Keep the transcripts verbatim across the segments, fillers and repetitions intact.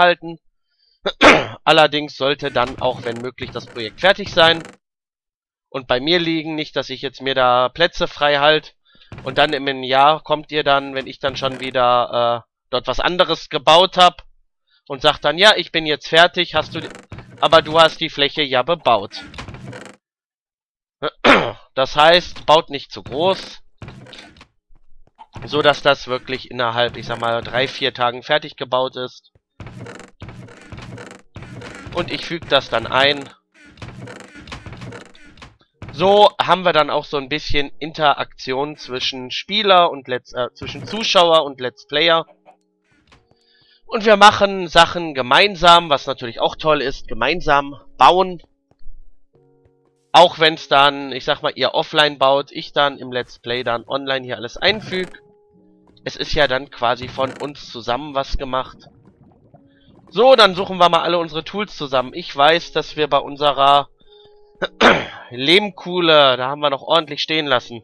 halten. Allerdings sollte dann auch, wenn möglich, das Projekt fertig sein und bei mir liegen, nicht, dass ich jetzt mir da Plätze frei halte und dann im Jahr kommt ihr dann, wenn ich dann schon wieder äh, dort was anderes gebaut habe und sagt dann, ja, ich bin jetzt fertig, hast du, aber du hast die Fläche ja bebaut. Das heißt, baut nicht zu groß, so dass das wirklich innerhalb, ich sag mal, drei, vier Tagen fertig gebaut ist. Und ich füge das dann ein. So haben wir dann auch so ein bisschen Interaktion zwischen Spieler und Let's, äh, zwischen Zuschauer und Let's Player. Und wir machen Sachen gemeinsam, was natürlich auch toll ist, gemeinsam bauen. Auch wenn es dann, ich sag mal, ihr offline baut, ich dann im Let's Play dann online hier alles einfüge. Es ist ja dann quasi von uns zusammen was gemacht. So, dann suchen wir mal alle unsere Tools zusammen. Ich weiß, dass wir bei unserer Lehmkuhle, da haben wir noch ordentlich stehen lassen.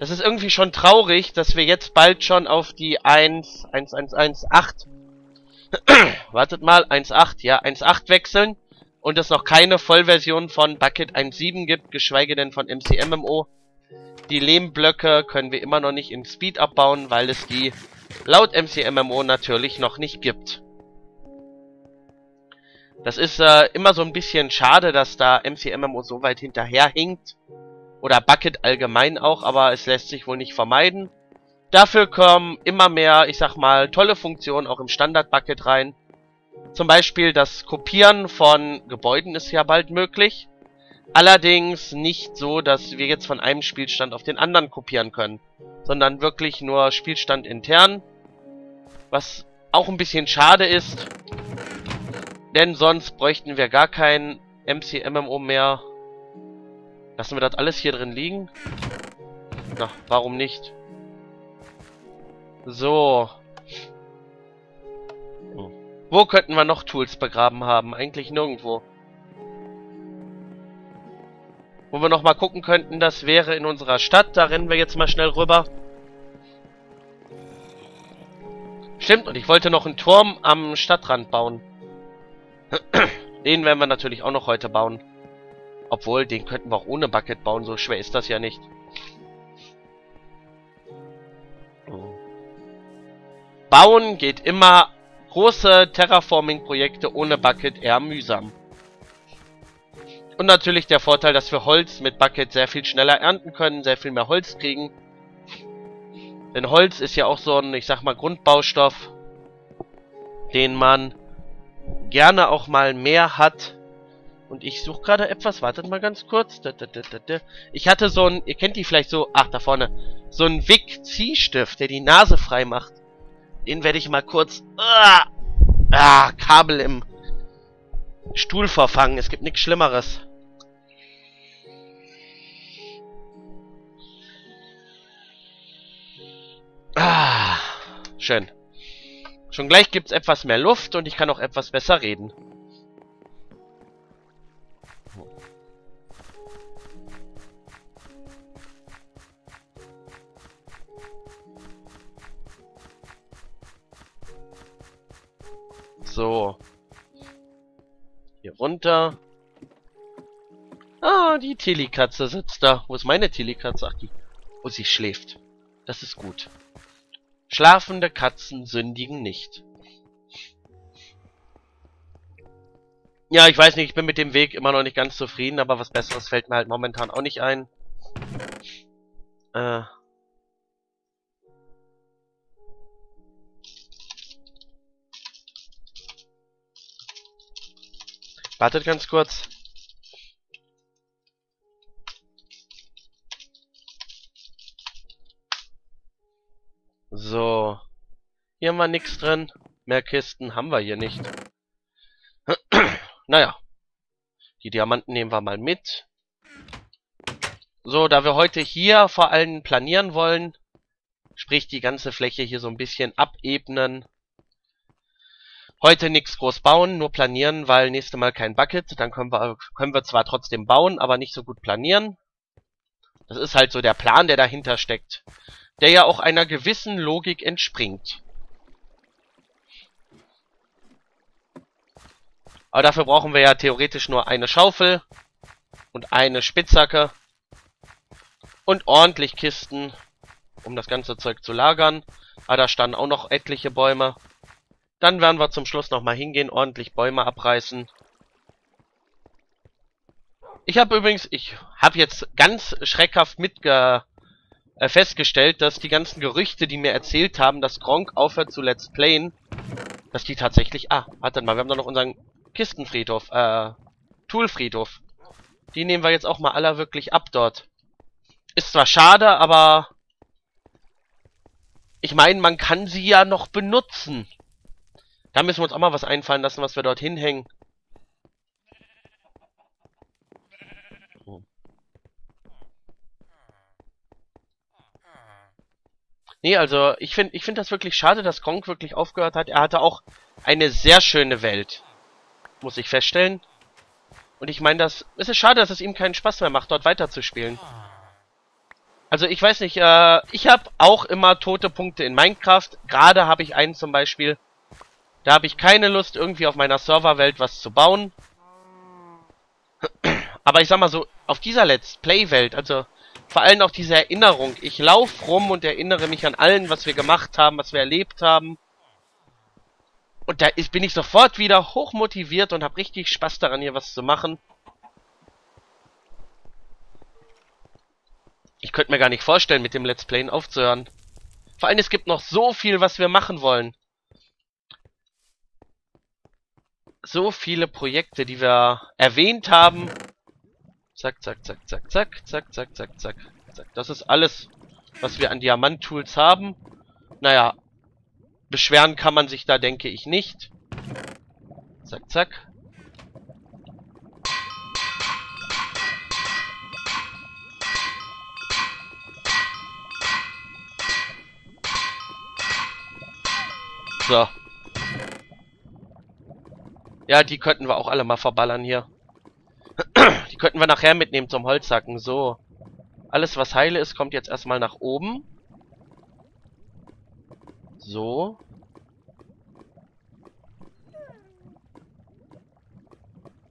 Das ist irgendwie schon traurig, dass wir jetzt bald schon auf die eins Punkt eins Punkt eins Punkt acht wartet mal, eins Punkt acht, ja, eins Punkt acht wechseln und es noch keine Vollversion von Bucket eins Punkt sieben gibt, geschweige denn von M C M M O. Die Lehmblöcke können wir immer noch nicht in Speed abbauen, weil es die laut M C M M O natürlich noch nicht gibt. Das ist äh, immer so ein bisschen schade, dass da M C M M O so weit hinterherhinkt. Oder Bucket allgemein auch, aber es lässt sich wohl nicht vermeiden. Dafür kommen immer mehr, ich sag mal, tolle Funktionen auch im Standard-Bucket rein. Zum Beispiel das Kopieren von Gebäuden ist ja bald möglich. Allerdings nicht so, dass wir jetzt von einem Spielstand auf den anderen kopieren können, sondern wirklich nur Spielstand intern, was auch ein bisschen schade ist, denn sonst bräuchten wir gar kein M C M M O mehr. Lassen wir das alles hier drin liegen? Na, warum nicht? So. Hm. Wo könnten wir noch Tools begraben haben? Eigentlich nirgendwo. Wo wir nochmal gucken könnten, das wäre in unserer Stadt. Da rennen wir jetzt mal schnell rüber. Stimmt, und ich wollte noch einen Turm am Stadtrand bauen. Den werden wir natürlich auch noch heute bauen. Obwohl, den könnten wir auch ohne Bucket bauen. So schwer ist das ja nicht. Bauen geht immer. Große Terraforming-Projekte ohne Bucket eher mühsam. Und natürlich der Vorteil, dass wir Holz mit Bucket sehr viel schneller ernten können, sehr viel mehr Holz kriegen. Denn Holz ist ja auch so ein, ich sag mal, Grundbaustoff, den man gerne auch mal mehr hat. Und ich suche gerade etwas, wartet mal ganz kurz. Ich hatte so ein, ihr kennt die vielleicht so, ach da vorne, so ein Wick-Ziehstift, der die Nase frei macht. Den werde ich mal kurz, ah, ah, Kabel im Stuhl verfangen, es gibt nichts Schlimmeres. Ah, schön. Schon gleich gibt es etwas mehr Luft und ich kann auch etwas besser reden. So. Hier runter. Ah, die Tilly-Katze sitzt da. Wo ist meine Tilly-Katze? Ach, die. Oh, sie schläft. Das ist gut. Schlafende Katzen sündigen nicht. Ja, ich weiß nicht, ich bin mit dem Weg immer noch nicht ganz zufrieden, aber was Besseres fällt mir halt momentan auch nicht ein. Äh. Wartet ganz kurz. So. Hier haben wir nichts drin. Mehr Kisten haben wir hier nicht. Naja. Die Diamanten nehmen wir mal mit. So, da wir heute hier vor allem planieren wollen, sprich die ganze Fläche hier so ein bisschen abebnen, heute nichts groß bauen, nur planieren, weil nächste Mal kein Bucket. Dann können wir, können wir zwar trotzdem bauen, aber nicht so gut planieren. Das ist halt so der Plan, der dahinter steckt. der ja auch einer gewissen Logik entspringt. Aber dafür brauchen wir ja theoretisch nur eine Schaufel und eine Spitzhacke und ordentlich Kisten, um das ganze Zeug zu lagern. Ah, da standen auch noch etliche Bäume. Dann werden wir zum Schluss nochmal hingehen, ordentlich Bäume abreißen. Ich habe übrigens, ich habe jetzt ganz schreckhaft mitge äh, festgestellt, dass die ganzen Gerüchte, die mir erzählt haben, dass Gronkh aufhört zu Let's Playen, dass die tatsächlich... Ah, wartet mal, wir haben da noch unseren Kistenfriedhof, äh, Toolfriedhof. Die nehmen wir jetzt auch mal aller wirklich ab dort. Ist zwar schade, aber... Ich meine, man kann sie ja noch benutzen. Da müssen wir uns auch mal was einfallen lassen, was wir dort hinhängen. Nee, also ich finde ich finde das wirklich schade, dass Gronkh wirklich aufgehört hat. Er hatte auch eine sehr schöne Welt, muss ich feststellen. Und ich meine, das es ist schade, dass es ihm keinen Spaß mehr macht, dort weiterzuspielen. Also ich weiß nicht, äh, ich habe auch immer tote Punkte in Minecraft. Gerade habe ich einen zum Beispiel. Da habe ich keine Lust, irgendwie auf meiner Serverwelt was zu bauen. Aber ich sag mal so, auf dieser Let's Play-Welt, also vor allem auch diese Erinnerung. Ich laufe rum und erinnere mich an allen, was wir gemacht haben, was wir erlebt haben. Und da ist, bin ich sofort wieder hochmotiviert und habe richtig Spaß daran, hier was zu machen. Ich könnte mir gar nicht vorstellen, mit dem Let's Playen aufzuhören. Vor allem, es gibt noch so viel, was wir machen wollen. So viele Projekte, die wir erwähnt haben. Zack, zack, zack, zack, zack, zack, zack, zack, zack, zack. Das ist alles, was wir an Diamant-Tools haben. Naja, beschweren kann man sich da, denke ich, nicht. Zack, zack. So. Ja, die könnten wir auch alle mal verballern hier. Die könnten wir nachher mitnehmen zum Holzhacken. So. Alles, was heile ist, kommt jetzt erstmal nach oben. So.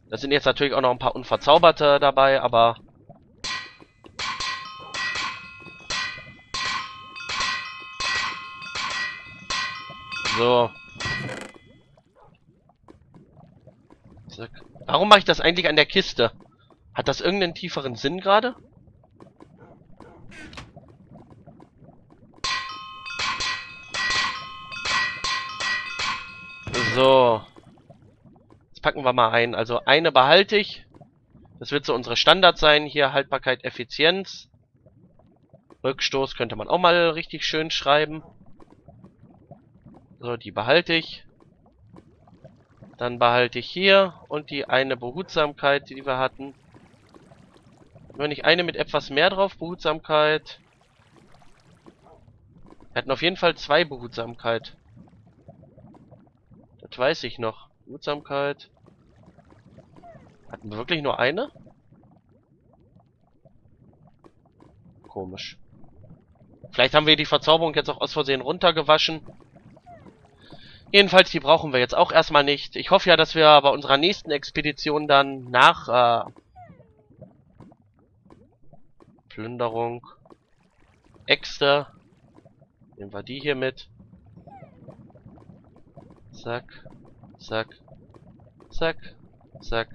Da sind jetzt natürlich auch noch ein paar Unverzauberte dabei, aber... So. Warum mache ich das eigentlich an der Kiste? Hat das irgendeinen tieferen Sinn gerade? So. Jetzt packen wir mal ein. Also eine behalte ich. Das wird so unsere Standard sein. Hier Haltbarkeit, Effizienz. Rückstoß könnte man auch mal richtig schön schreiben. So, die behalte ich. Dann behalte ich hier und die eine Behutsamkeit, die wir hatten. Wenn ich eine mit etwas mehr drauf, Behutsamkeit. Wir hatten auf jeden Fall zwei Behutsamkeit. Das weiß ich noch. Behutsamkeit. Hatten wir wirklich nur eine? Komisch. Vielleicht haben wir die Verzauberung jetzt auch aus Versehen runtergewaschen. Jedenfalls, die brauchen wir jetzt auch erstmal nicht. Ich hoffe ja, dass wir bei unserer nächsten Expedition dann nach äh, Plünderung, Äxte, nehmen wir die hier mit. Zack, zack, zack, zack.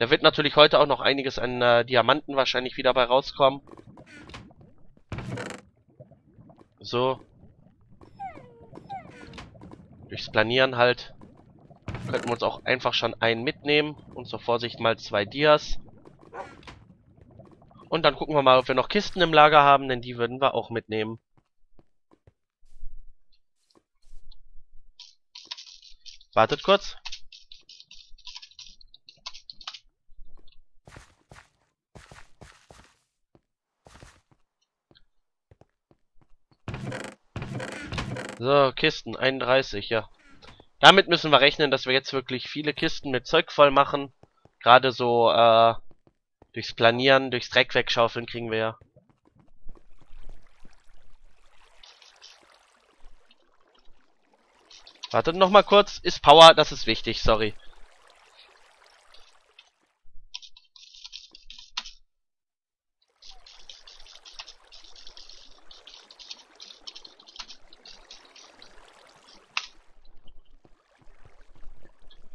Da wird natürlich heute auch noch einiges an äh, Diamanten wahrscheinlich wieder bei rauskommen. So. Durchs Planieren halt. Könnten wir uns auch einfach schon einen mitnehmen. Und zur Vorsicht mal zwei Dias. Und dann gucken wir mal, ob wir noch Kisten im Lager haben, denn die würden wir auch mitnehmen. Wartet kurz. So, Kisten, einunddreißig, ja. Damit müssen wir rechnen, dass wir jetzt wirklich viele Kisten mit Zeug voll machen. Gerade so, äh, durchs Planieren, durchs Dreck wegschaufeln kriegen wir ja. Wartet noch mal kurz. Ist Power, das ist wichtig, sorry.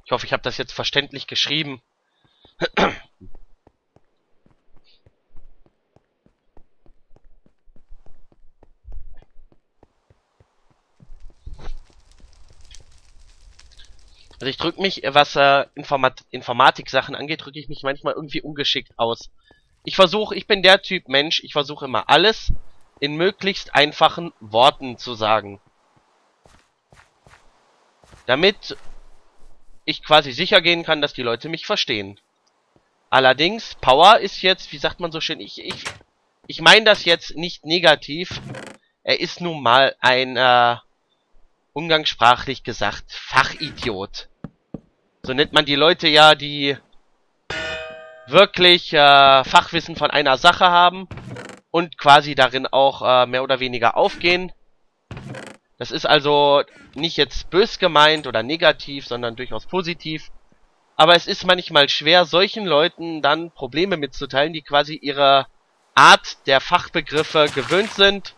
Ich hoffe, ich habe das jetzt verständlich geschrieben. Also ich drücke mich, was äh, Informat Informatik-Sachen angeht, drücke ich mich manchmal irgendwie ungeschickt aus. Ich versuche, ich bin der Typ Mensch, ich versuche immer alles in möglichst einfachen Worten zu sagen. Damit ich quasi sicher gehen kann, dass die Leute mich verstehen. Allerdings, Power ist jetzt, wie sagt man so schön, ich ich, ich meine das jetzt nicht negativ. Er ist nun mal ein, äh, umgangssprachlich gesagt, Fachidiot. So nennt man die Leute ja, die wirklich äh, Fachwissen von einer Sache haben und quasi darin auch äh, mehr oder weniger aufgehen. Das ist also nicht jetzt bös gemeint oder negativ, sondern durchaus positiv. Aber es ist manchmal schwer, solchen Leuten dann Probleme mitzuteilen, die quasi ihrer Art der Fachbegriffe gewöhnt sind.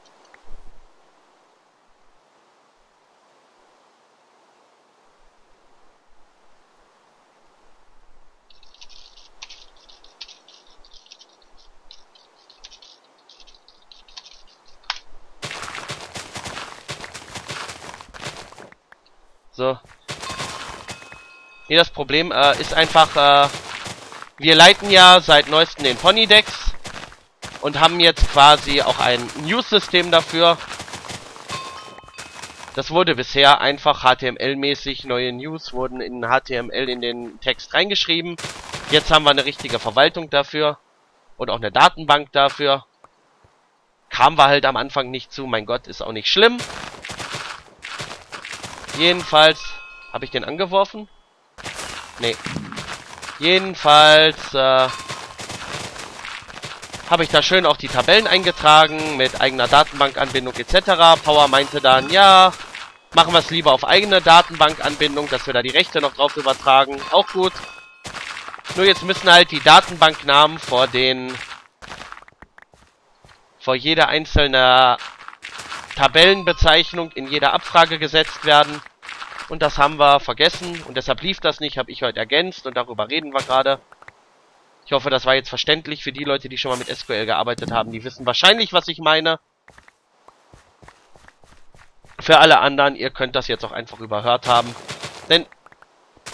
So. Nee, das Problem äh, ist einfach, äh, wir leiten ja seit neuestem den Ponydecks und haben jetzt quasi auch ein News-System dafür. Das wurde bisher einfach H T M L-mäßig, neue News wurden in H T M L in den Text reingeschrieben. Jetzt haben wir eine richtige Verwaltung dafür und auch eine Datenbank dafür. Kamen wir halt am Anfang nicht zu, mein Gott, ist auch nicht schlimm. Jedenfalls, habe ich den angeworfen? Nee. Jedenfalls, äh, habe ich da schön auch die Tabellen eingetragen, mit eigener Datenbankanbindung et cetera. Power meinte dann, ja, machen wir es lieber auf eigene Datenbankanbindung, dass wir da die Rechte noch drauf übertragen. Auch gut. Nur jetzt müssen halt die Datenbanknamen vor den, vor jeder einzelne Tabellenbezeichnung in jeder Abfrage gesetzt werden. Und das haben wir vergessen. Und deshalb lief das nicht, habe ich heute ergänzt. Und darüber reden wir gerade. Ich hoffe, das war jetzt verständlich für die Leute, die schon mal mit S Q L gearbeitet haben. Die wissen wahrscheinlich, was ich meine. Für alle anderen, ihr könnt das jetzt auch einfach überhört haben. Denn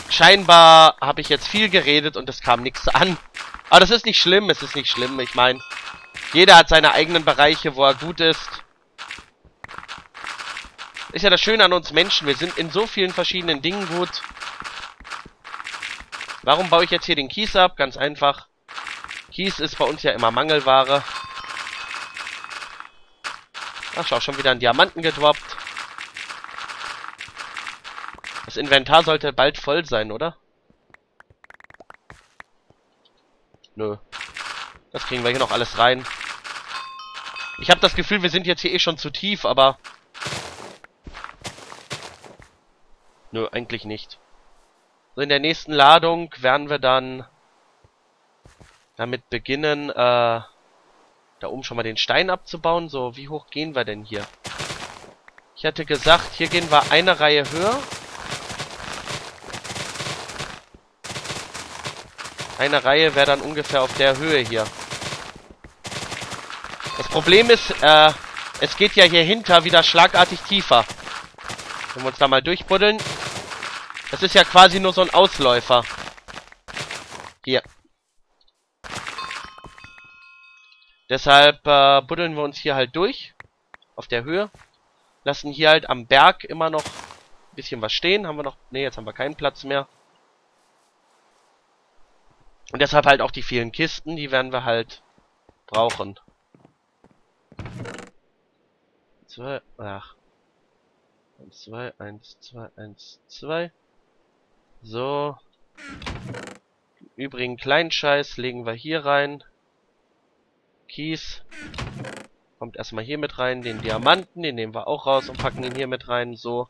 scheinbar habe ich jetzt viel geredet und es kam nichts an. Aber das ist nicht schlimm, es ist nicht schlimm. Ich meine, jeder hat seine eigenen Bereiche, wo er gut ist. Ist ja das Schöne an uns Menschen. Wir sind in so vielen verschiedenen Dingen gut. Warum baue ich jetzt hier den Kies ab? Ganz einfach. Kies ist bei uns ja immer Mangelware. Ach, schau, schon wieder einen Diamanten gedroppt. Das Inventar sollte bald voll sein, oder? Nö. Das kriegen wir hier noch alles rein. Ich habe das Gefühl, wir sind jetzt hier eh schon zu tief, aber... Nö, eigentlich nicht. So, in der nächsten Ladung werden wir dann damit beginnen, äh, da oben schon mal den Stein abzubauen. So, wie hoch gehen wir denn hier? Ich hatte gesagt, hier gehen wir eine Reihe höher. Eine Reihe wäre dann ungefähr auf der Höhe hier. Das Problem ist, äh, es geht ja hier hinter wieder schlagartig tiefer. Wenn wir uns da mal durchbuddeln. Das ist ja quasi nur so ein Ausläufer. Hier. Deshalb äh, buddeln wir uns hier halt durch. Auf der Höhe. Lassen hier halt am Berg immer noch ein bisschen was stehen. Haben wir noch... Ne, jetzt haben wir keinen Platz mehr. Und deshalb halt auch die vielen Kisten. Die werden wir halt brauchen. Zwei... Ach... eins, zwei, eins, zwei, eins, zwei. So. Den übrigen kleinen Scheiß legen wir hier rein. Kies. Kommt erstmal hier mit rein. Den Diamanten, den nehmen wir auch raus und packen ihn hier mit rein. So.